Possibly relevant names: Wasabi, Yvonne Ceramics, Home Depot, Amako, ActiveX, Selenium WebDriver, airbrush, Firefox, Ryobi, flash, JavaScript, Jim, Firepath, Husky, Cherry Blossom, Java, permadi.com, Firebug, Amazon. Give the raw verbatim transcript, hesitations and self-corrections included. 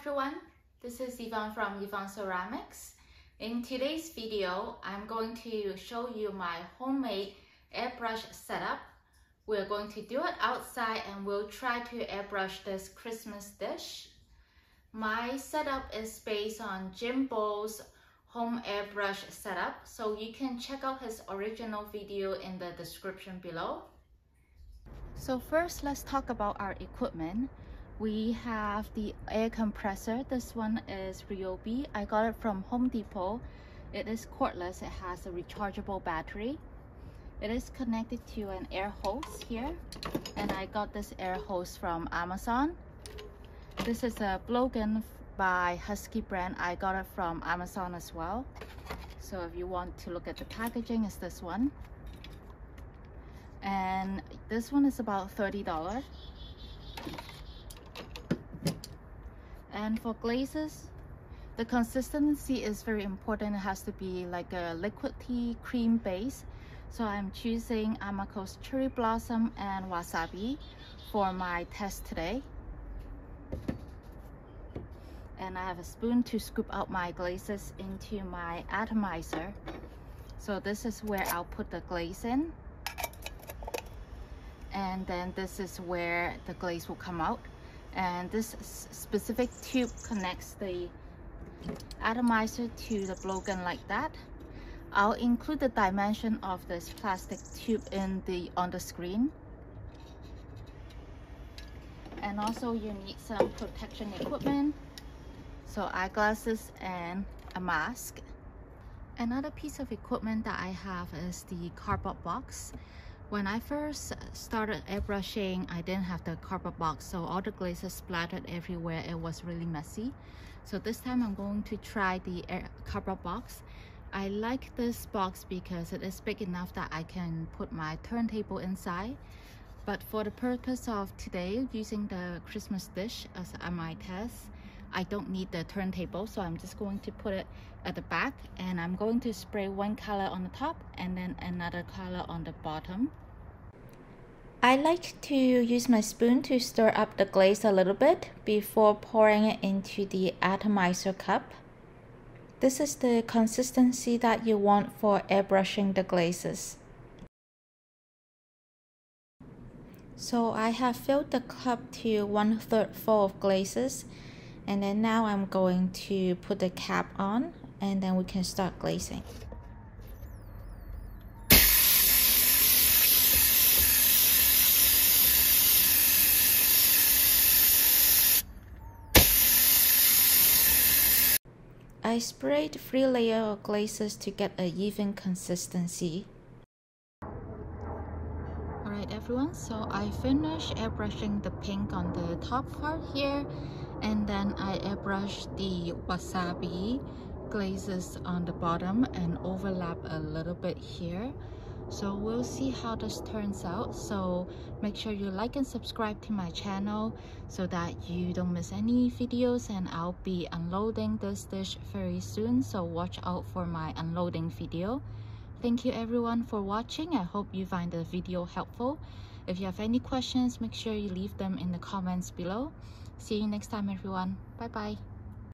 everyone, this is Yvonne from Yvonne Ceramics. In today's video, I'm going to show you my homemade airbrush setup. We're going to do it outside and we'll try to airbrush this Christmas dish. My setup is based on Jimbo's home airbrush setup, so you can check out his original video in the description below. So first, let's talk about our equipment. We have the air compressor. This one is Ryobi. I got it from Home Depot. It is cordless. It has a rechargeable battery. It is connected to an air hose here. And I got this air hose from Amazon. This is a blowgun by Husky brand. I got it from Amazon as well. So if you want to look at the packaging, it's this one. And this one is about thirty dollars. And for glazes, the consistency is very important. It has to be like a liquid tea cream base. So I'm choosing Amako's Cherry Blossom and Wasabi for my test today. And I have a spoon to scoop out my glazes into my atomizer. So this is where I'll put the glaze in. And then this is where the glaze will come out. And this specific tube connects the atomizer to the blowgun like that. I'll include the dimension of this plastic tube in the on the screen. And also you need some protection equipment, so eyeglasses and a mask. Another piece of equipment that I have is the cardboard box. When I first started airbrushing, I didn't have the cardboard box, so all the glazes splattered everywhere. It was really messy. So this time I'm going to try the air cardboard box. I like this box because it is big enough that I can put my turntable inside. But for the purpose of today, using the Christmas dish as my test, I don't need the turntable, so I'm just going to put it at the back, and I'm going to spray one color on the top and then another color on the bottom. I like to use my spoon to stir up the glaze a little bit before pouring it into the atomizer cup. This is the consistency that you want for airbrushing the glazes. So I have filled the cup to one third full of glazes. And then now I'm going to put the cap on, and then we can start glazing. I sprayed three layers of glazes to get an even consistency. Alright everyone, so I finished airbrushing the pink on the top part here. And then I airbrushed the wasabi glazes on the bottom and overlap a little bit here. So we'll see how this turns out. So make sure you like and subscribe to my channel so that you don't miss any videos, and I'll be unloading this dish very soon. So watch out for my unloading video. Thank you everyone for watching. I hope you find the video helpful. If you have any questions, make sure you leave them in the comments below. See you next time everyone. Bye bye.